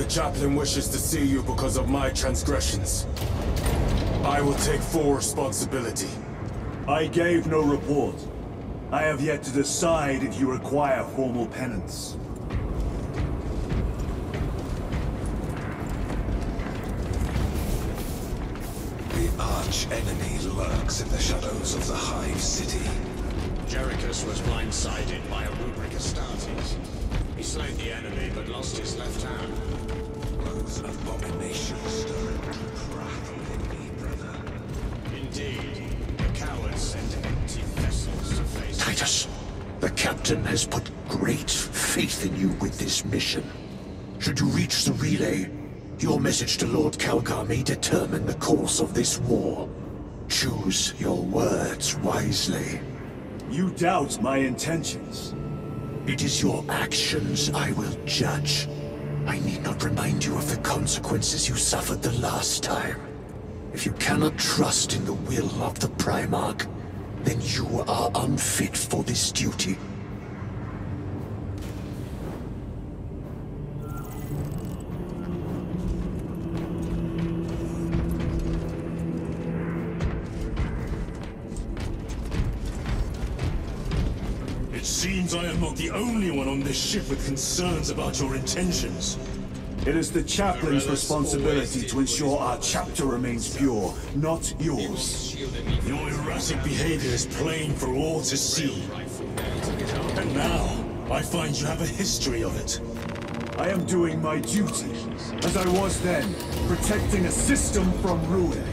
The chaplain wishes to see you because of my transgressions. I will take full responsibility. I gave no report. I have yet to decide if you require formal penance. The arch-enemy lurks in the shadows of the Hive City. Jerichus was blindsided by a rubric Astartes. He slayed the enemy but lost his left hand. Those abominations stir into crackle in me, brother. Indeed, the cowards sent empty vessels to face. Titus, the captain has put great faith in you with this mission. Should you reach the relay, your message to Lord Calgar may determine the course of this war. Choose your words wisely. You doubt my intentions. It is your actions I will judge. I need not remind you of the consequences you suffered the last time. If you cannot trust in the will of the Primarch, then you are unfit for this duty. I am not the only one on this ship with concerns about your intentions. It is the chaplain's responsibility to ensure our chapter remains pure, not yours. Your erratic behavior is plain for all to see. And now, I find you have a history of it. I am doing my duty, as I was then, protecting a system from ruin.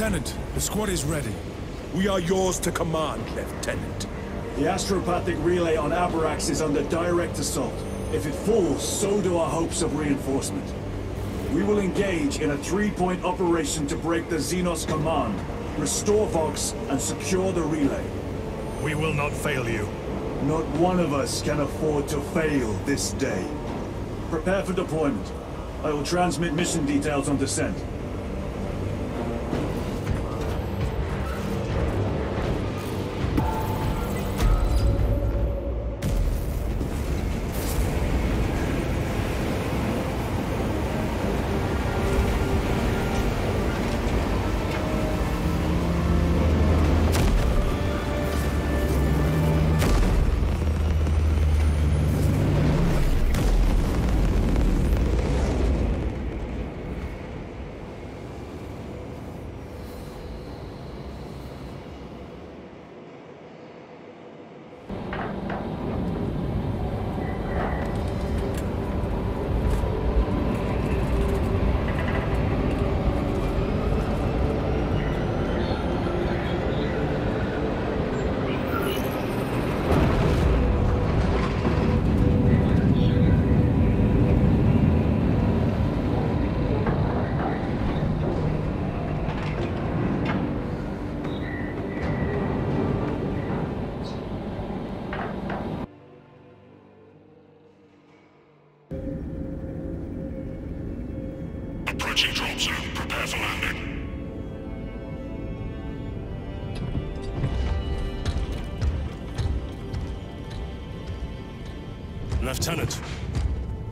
Lieutenant, the squad is ready. We are yours to command, Lieutenant. The astropathic relay on Abarax is under direct assault. If it falls, so do our hopes of reinforcement. We will engage in a three-point operation to break the Xenos command, restore Vox, and secure the relay. We will not fail you. Not one of us can afford to fail this day. Prepare for deployment. I will transmit mission details on descent. Lieutenant,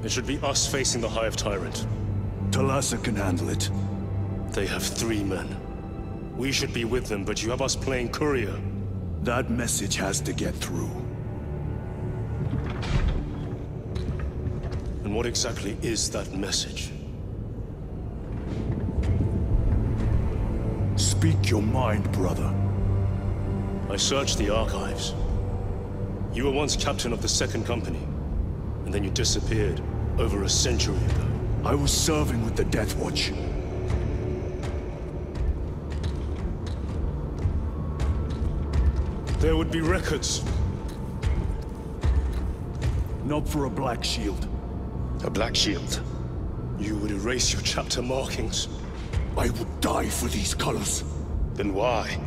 it should be us facing the Hive Tyrant. Thalassa can handle it. They have 3 men. We should be with them, but you have us playing courier. That message has to get through. And what exactly is that message? Speak your mind, brother. I searched the archives. You were once captain of the second company, and then you disappeared over a century ago. I was serving with the Death Watch. There would be records. Not for a black shield. A black shield? You would erase your chapter markings. I would die for these colors. Then why?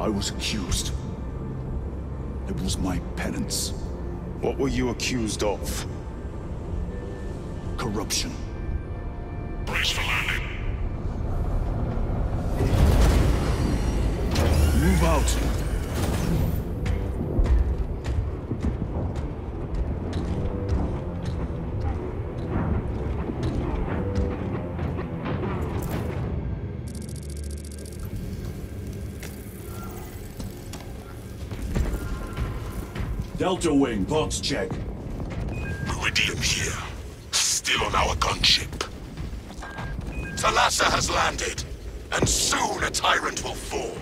I was accused. It was my penance. What were you accused of? Corruption. Brace for landing. Move out. Delta Wing, box check. Meridian here. Still on our gunship. Thalassa has landed, and soon a tyrant will fall.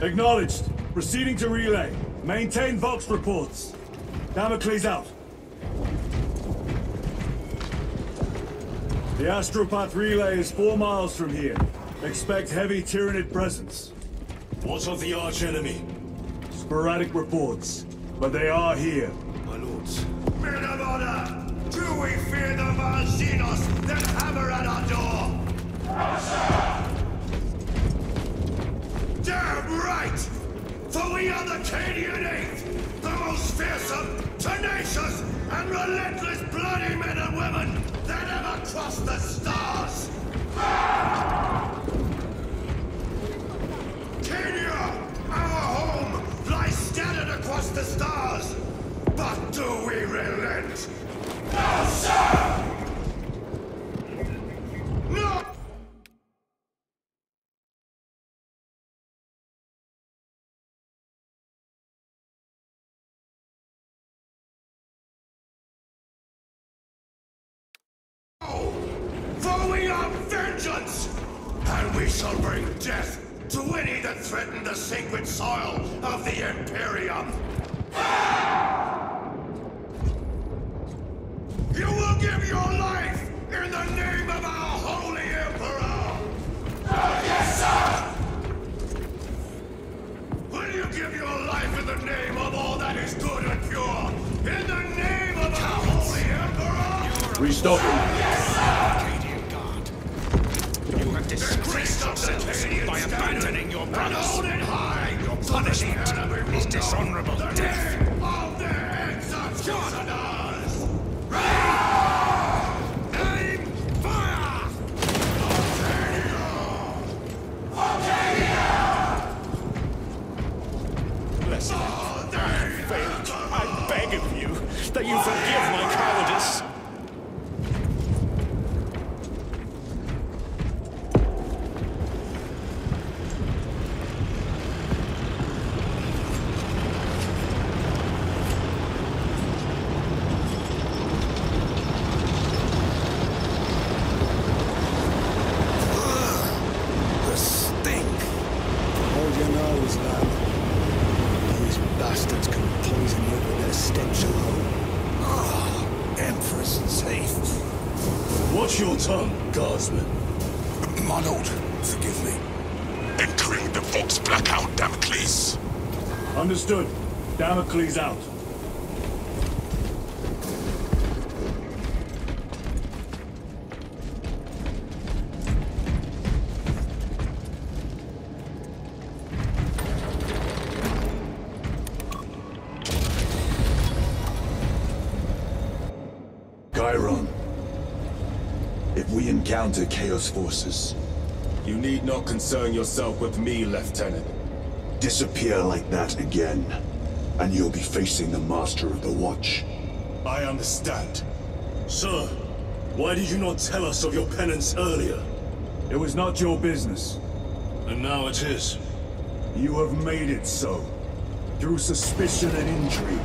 Acknowledged. Proceeding to relay. Maintain Vox reports. Damocles out. The Astropath relay is 4 miles from here. Expect heavy Tyranid presence. What of the archenemy? Sporadic reports. But they are here, my lords. Men of honor! Do we fear the Varzinos that hammer at our door? Yes, damn right! For we are the Cadian Eight, the most fearsome, tenacious, and relentless bloody men and women that ever crossed the stars! Ah! Cadia, our home! Lie scattered across the stars, but do we relent? No, sir! No! For we are vengeance, and we shall bring death to any that threaten the sacred soil of the Imperium. You will give your life in the name of our Holy Emperor! Oh, yes, sir! Will you give your life in the name of all that is good and pure? In the name of our Holy Emperor! Restore. Oh, yes, sir! Disgraced yourselves by abandoning your brothers. Your punishment is dishonorable death. Of their heads are chosen us. Aim fire! Voltramar! Blessed, I beg of you that you forgive my cowardice. Understood. Damocles out. Chiron, if we encounter Chaos forces... You need not concern yourself with me, Lieutenant. Disappear like that again, and you'll be facing the Master of the Watch. I understand. Sir, why did you not tell us of your penance earlier? It was not your business. And now it is. You have made it so, through suspicion and intrigue.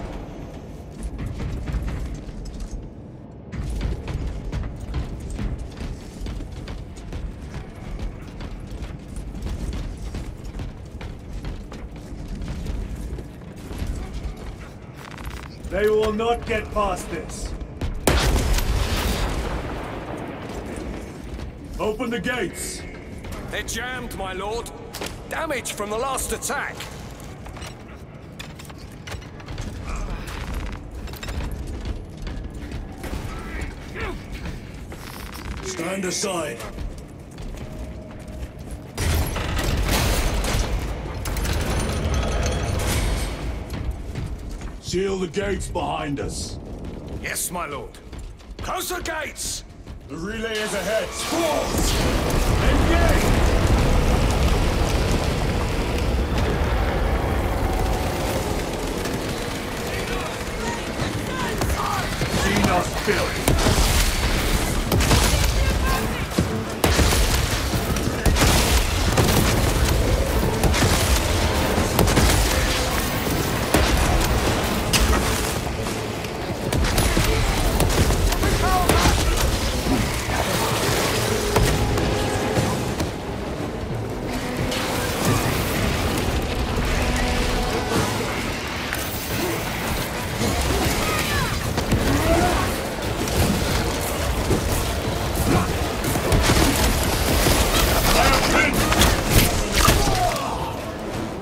They will not get past this. Open the gates. They're jammed, my lord. Damage from the last attack. Stand aside. Seal the gates behind us. Yes, my lord. Close the gates! The relay is ahead. Squads! Engage! Xenos building!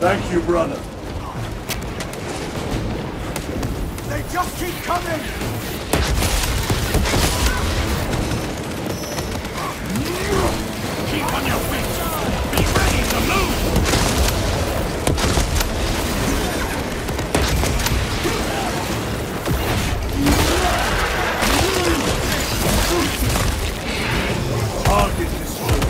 Thank you, brother. They just keep coming! Keep on your feet! Be ready to move! Target destroyed.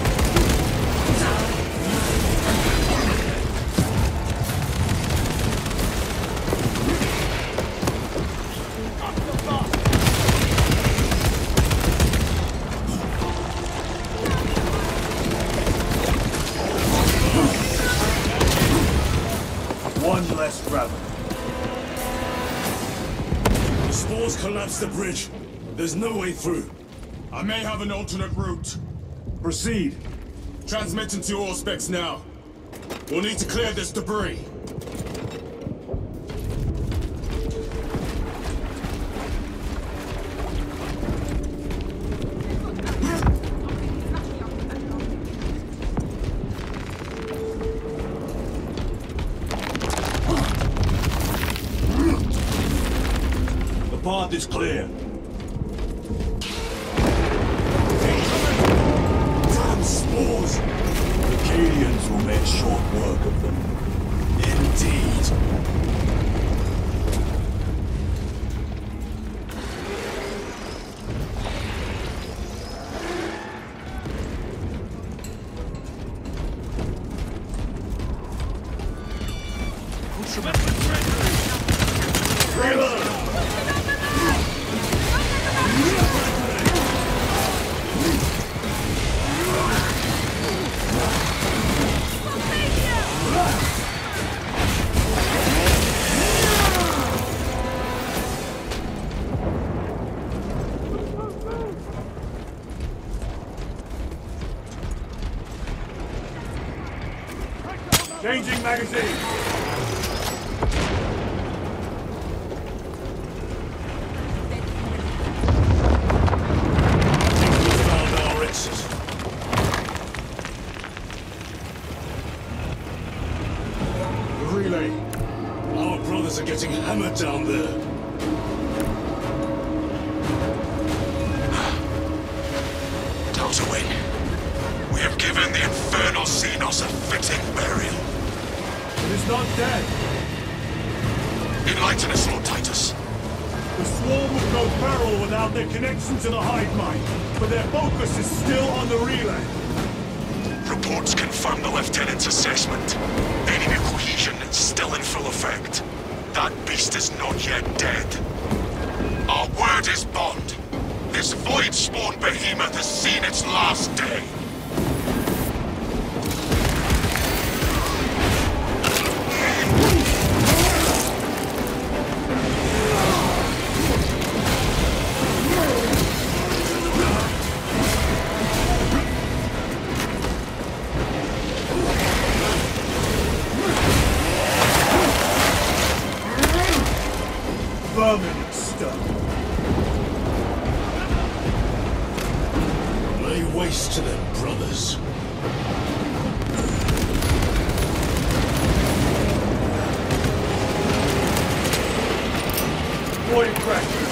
Collapse the bridge. There's no way through. I may have an alternate route. Proceed. Transmitting to all specs now. We'll need to clear this debris. Is clear. Damn spores! The Cadians will make short work of them. Changing magazine! To the hive mine, but their focus is still on the relay. Reports confirm the lieutenant's assessment. Enemy cohesion is still in full effect. That beast is not yet dead. Our word is bond. This void spawn behemoth has seen its last day. Grace to them, brothers. Warrior cracker.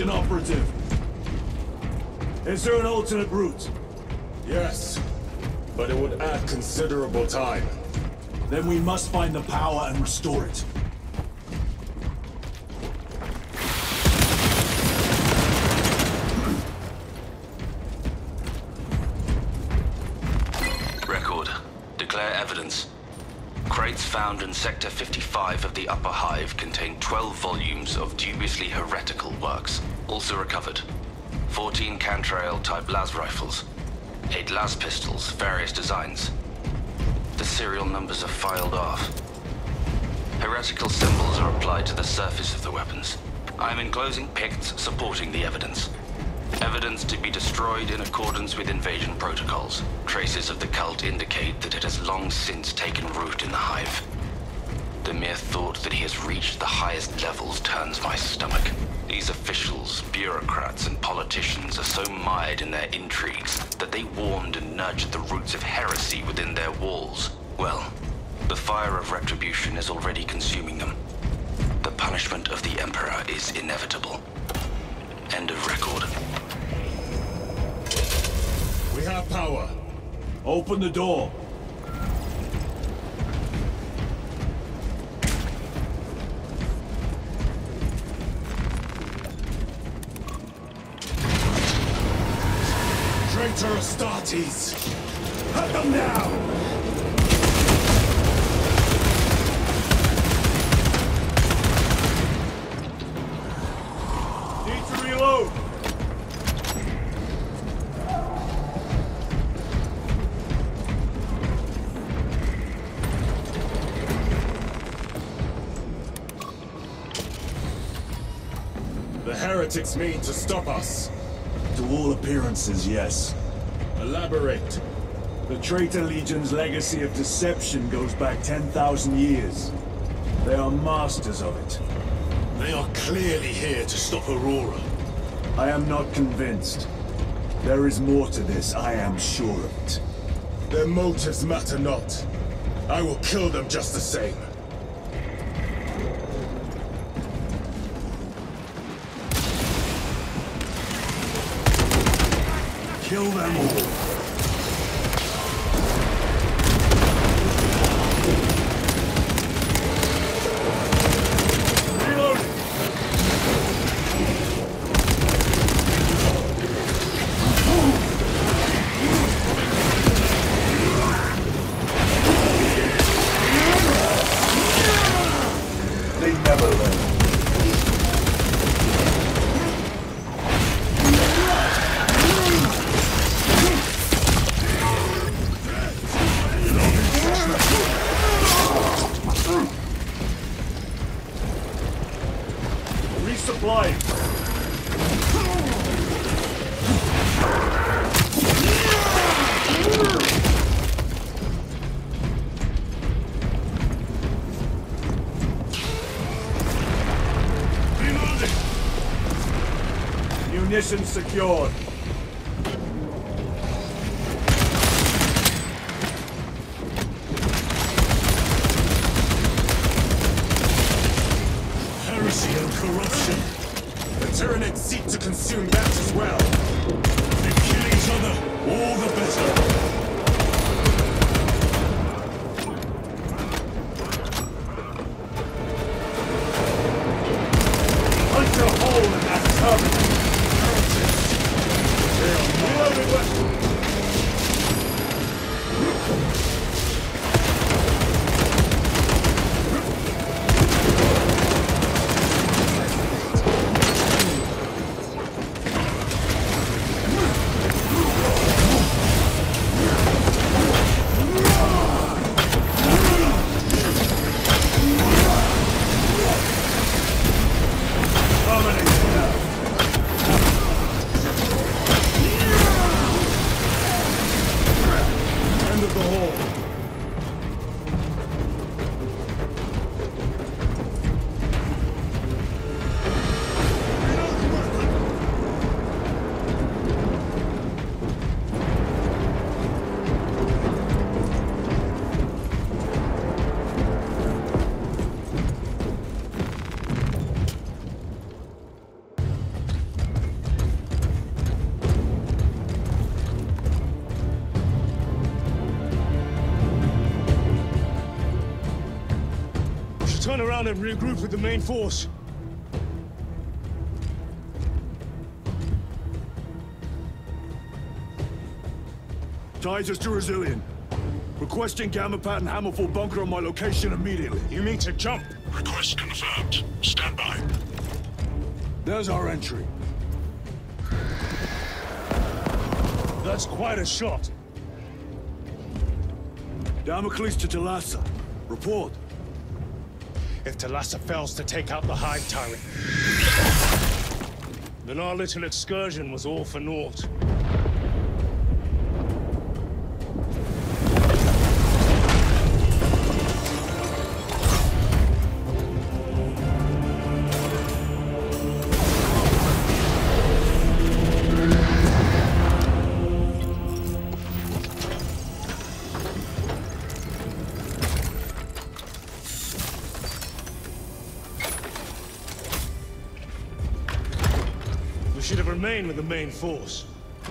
Inoperative. Is there an alternate route? Yes, but it would add considerable time. Then we must find the power and restore it. Record. Declare evidence. Crates found in Sector 55 of the Upper Hive contain 12 volumes of dubiously heretical works. Also recovered 14 Cantrail type las rifles, 8 las pistols, various designs. The serial numbers are filed off. Heretical symbols are applied to the surface of the weapons. I am enclosing picts supporting the evidence. Evidence to be destroyed in accordance with invasion protocols. Traces of the cult indicate that it has long since taken root in the Hive. The mere thought that he has reached the highest levels turns my stomach. These officials, bureaucrats, and politicians are so mired in their intrigues that they warmed and nurtured the roots of heresy within their walls. Well, the fire of retribution is already consuming them. The punishment of the Emperor is inevitable. End of record. We have power. Open the door. Traitor Astartes! Cut them now! Heretics mean to stop us? To all appearances, yes. Elaborate. The Traitor Legion's legacy of deception goes back 10,000 years. They are masters of it. They are clearly here to stop Aurora. I am not convinced. There is more to this, I am sure of it. Their motives matter not. I will kill them just the same. Kill them all. Reload. They never learn. Ignition secured. Heresy and corruption. The Tyranid seek to consume that as well. They kill each other, all the better. Turn around and regroup with the main force. Titus to Resilient. Requesting Gamma Pattern Hammerfall Bunker on my location immediately. You mean to jump? Request confirmed. Stand by. There's our entry. That's quite a shot. Damocles to Thalassa. Report. If Thalassa fails to take out the Hive Tyrant, then our little excursion was all for naught. With the main force.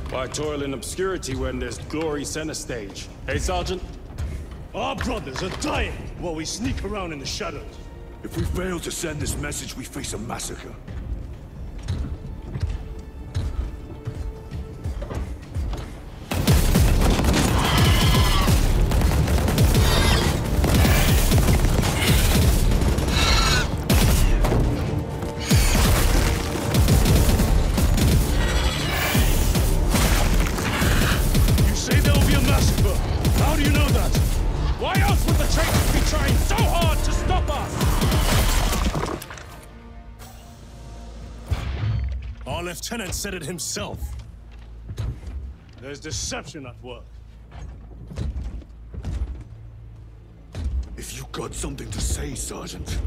Why toil in obscurity when there's glory center stage? Hey, Sergeant? Our brothers are dying while we sneak around in the shadows. If we fail to send this message, we face a massacre. Lieutenant said it himself. There's deception at work. If you got something to say, Sergeant.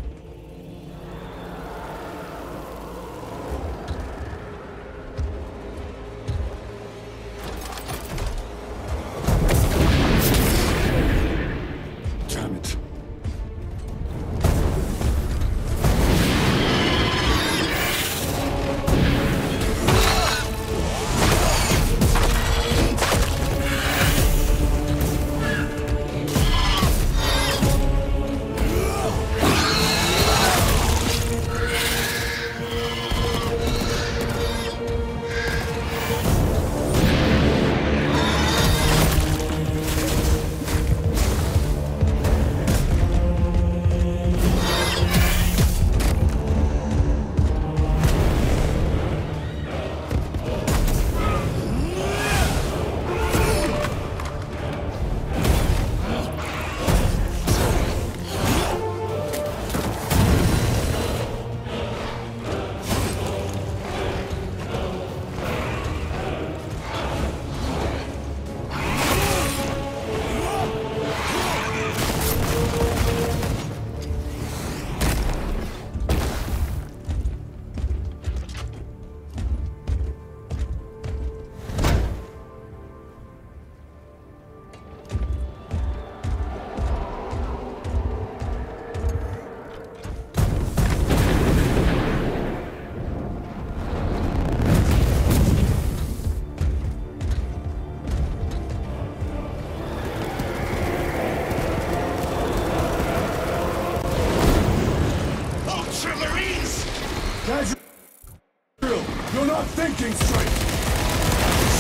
thinking straight.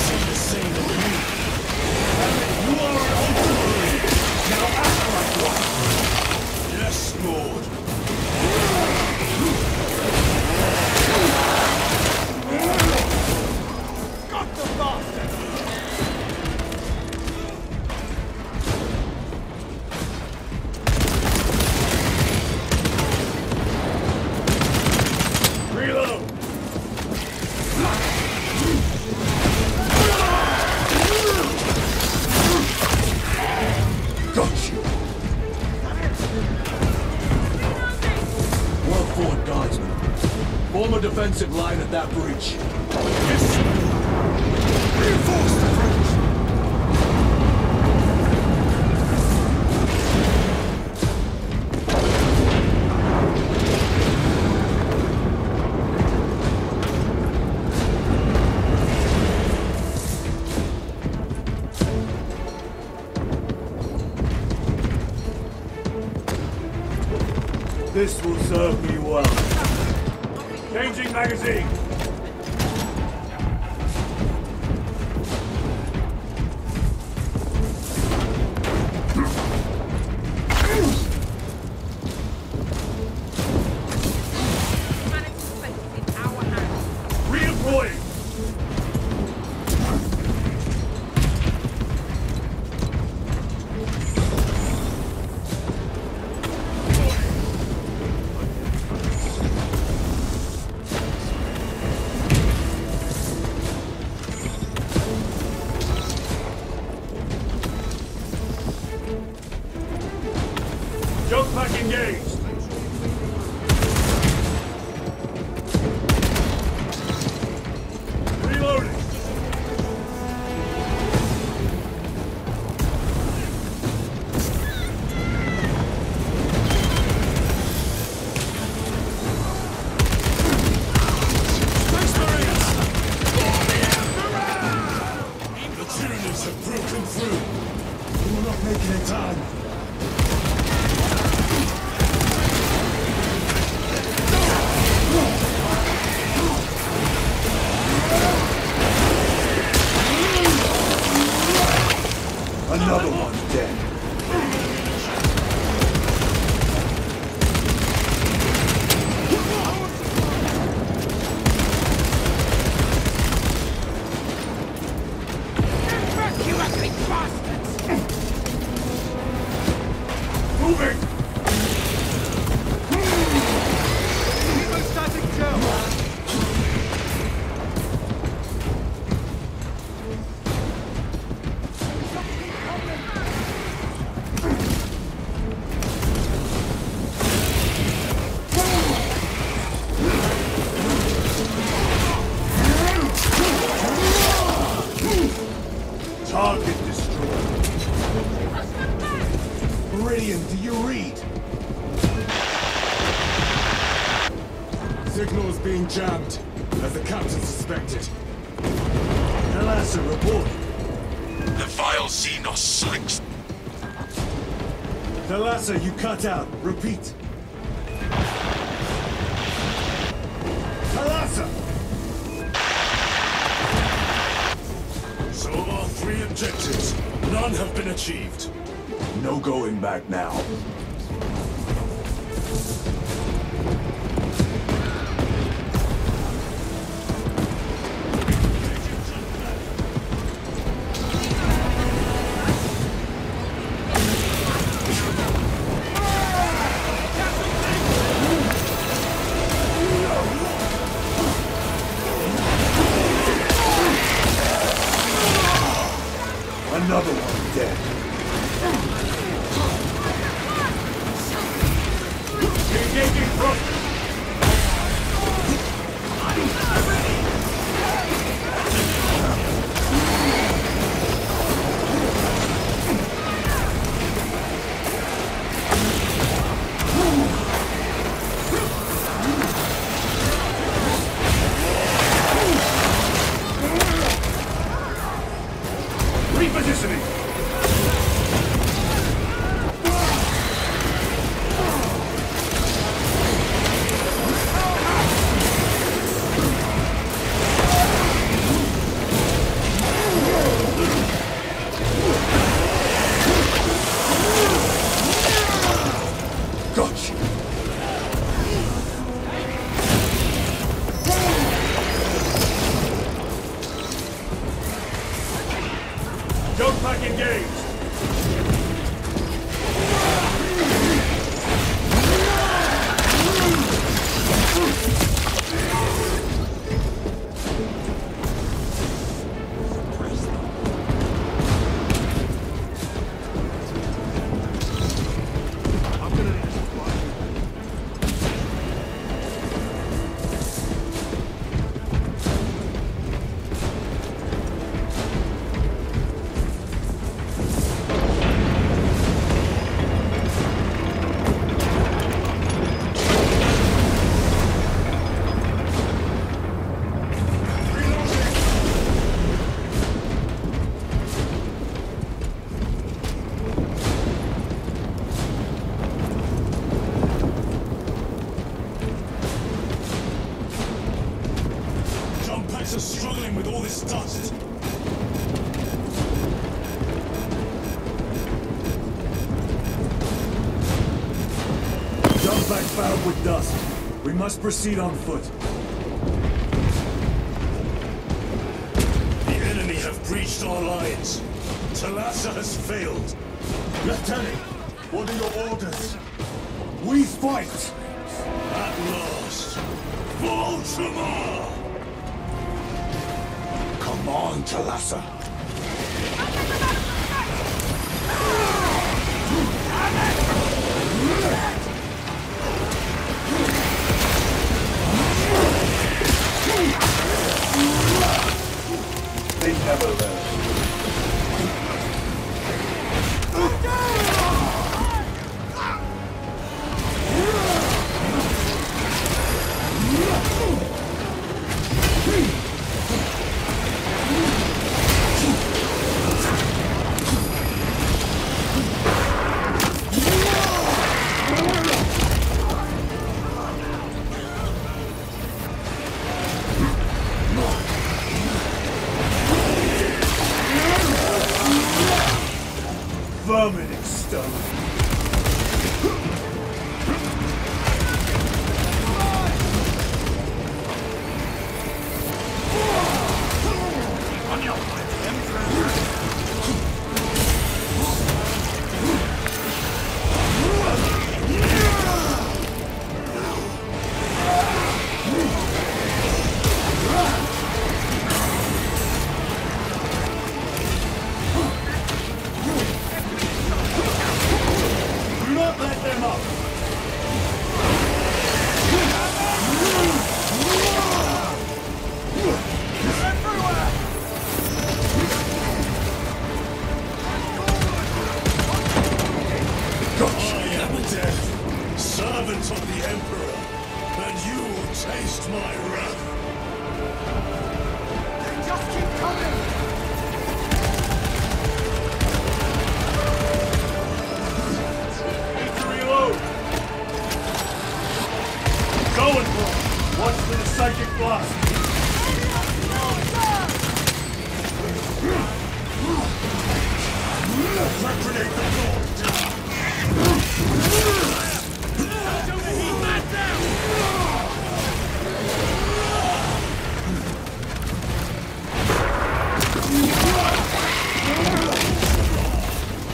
Shit is saying to me. You are an auxiliary. Now act like one. Yes, Lord. Got the bastard. Defensive line at that breach. Yes. Reinforce the bridge. This will serve me well. Changing magazine! Jammed, as the captain suspected. Thalassa reported. The vile Xenos slinks. Thalassa, you cut out. Repeat. Thalassa! So our three objectives. None have been achieved. No going back now. Another one dead. comes back fouled with dust. We must proceed on foot. The enemy have breached our lines. Thalassa has failed. Lieutenant, what are your orders? We fight! At last, Voltramar! Come on, Thalassa! They never learn.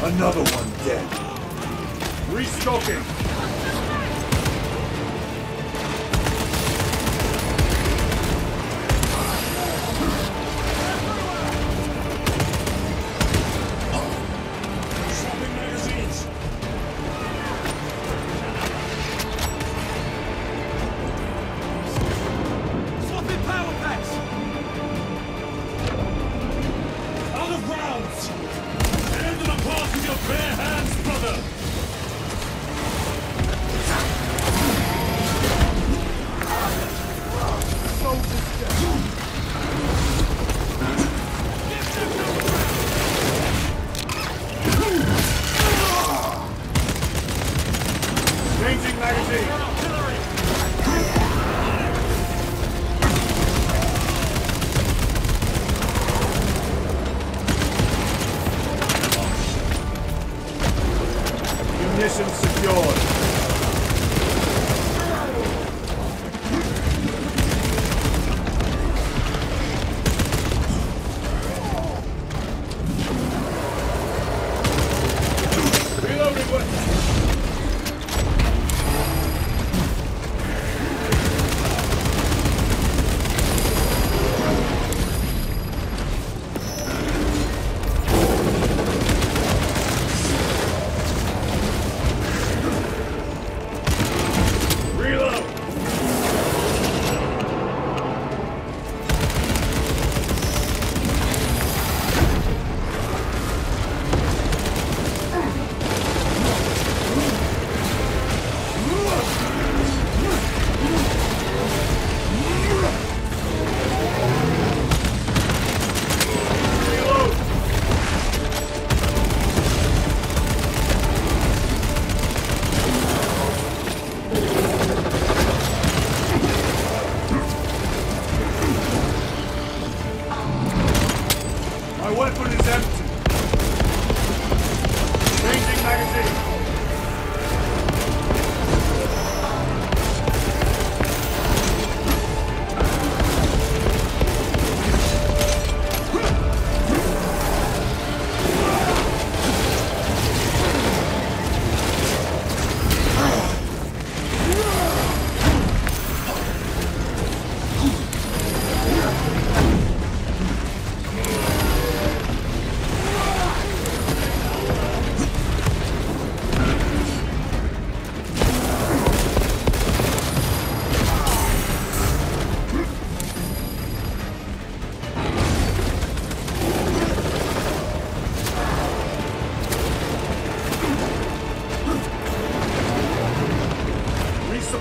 Another one dead. Restocking. Shopping magazines. Swapping power packs. Out of rounds. Apart with your bare hands, brother! Soldiers down! Changing magazine! Mission secured.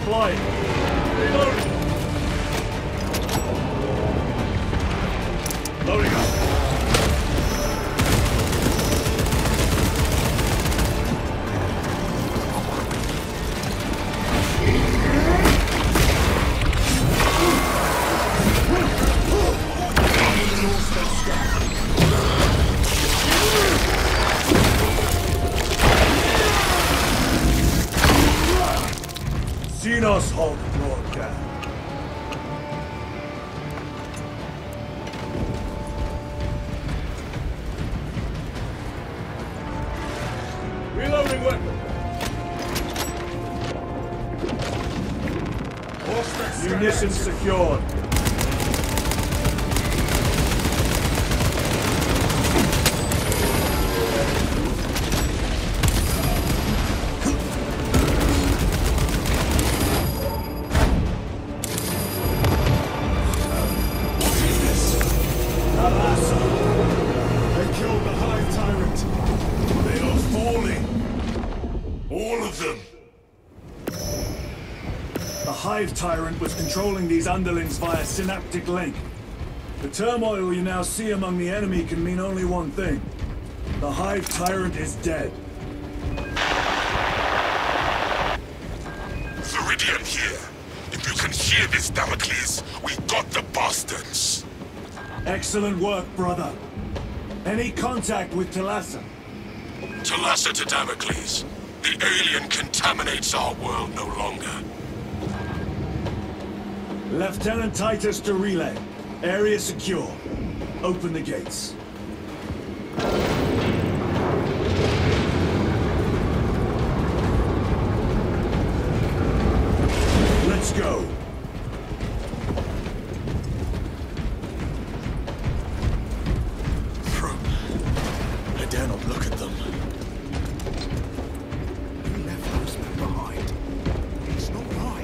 flying. Reloading. Loading up. Xenos hold Lord Calgar. Reloading weapon. Munitions secured. The Hive Tyrant was controlling these underlings via Synaptic Link. The turmoil you now see among the enemy can mean only one thing. The Hive Tyrant is dead. Theridion here. If you can hear this, Damocles, we got the bastards. Excellent work, brother. Any contact with Thalassa? Thalassa to Damocles. The alien contaminates our world no longer. Lieutenant Titus to relay. Area secure. Open the gates. Let's go. I dare not look at them. We left those men behind. It's not right.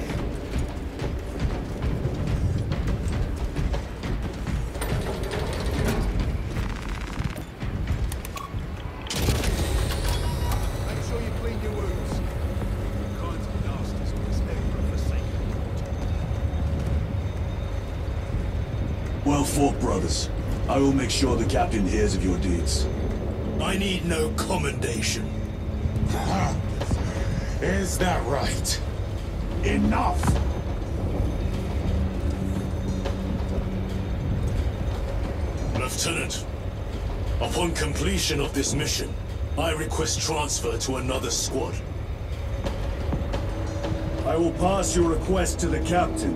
Well fought, brothers. I will make sure the captain hears of your deeds. I need no commendation. Is that right? Enough! Lieutenant, upon completion of this mission, I request transfer to another squad. I will pass your request to the captain.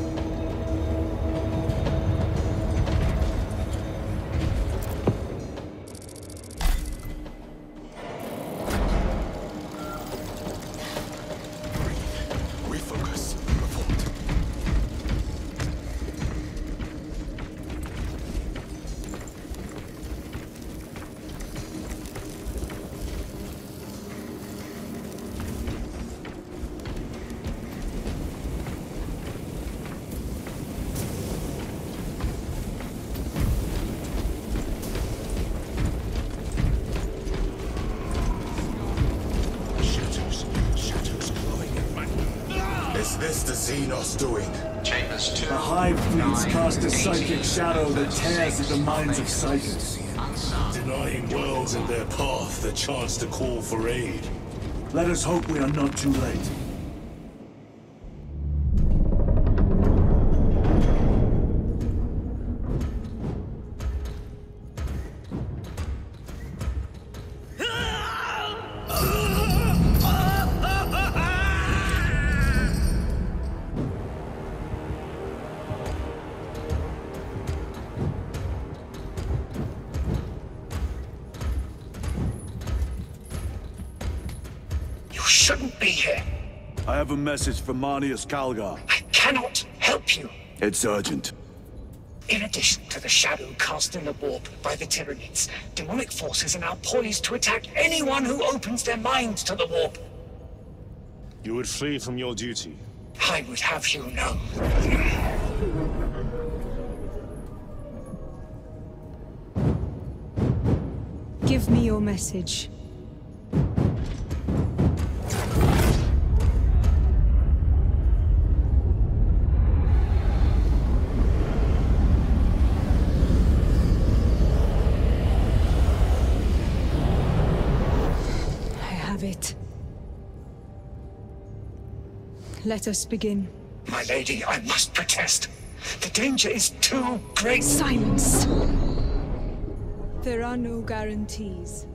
This the Xenos doing? Chambers 2. The Hive Fleets cast a psychic shadow that tears at the minds of Scythes, denying worlds in their path the chance to call for aid. Let us hope we are not too late. Shouldn't be here. I have a message for Marnius Calgar. I cannot help you. It's urgent. In addition to the shadow cast in the warp by the Tyranids, demonic forces are now poised to attack anyone who opens their minds to the warp. You would flee from your duty. I would have you know. Give me your message. Let us begin. My lady, I must protest. The danger is too great. Silence! There are no guarantees.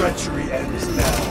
treachery ends now.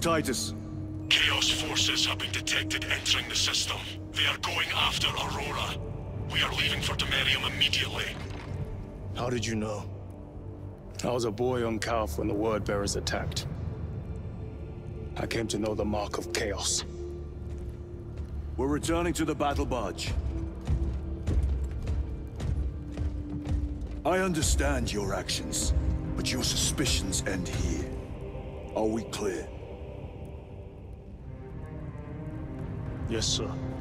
Titus. Chaos forces have been detected entering the system. They are going after Aurora. We are leaving for Demerium immediately. How did you know? I was a boy on Calf when the Word Bearers attacked. I came to know the mark of Chaos. We're returning to the battle barge. I understand your actions, but your suspicions end here. Are we clear? Yes, sir.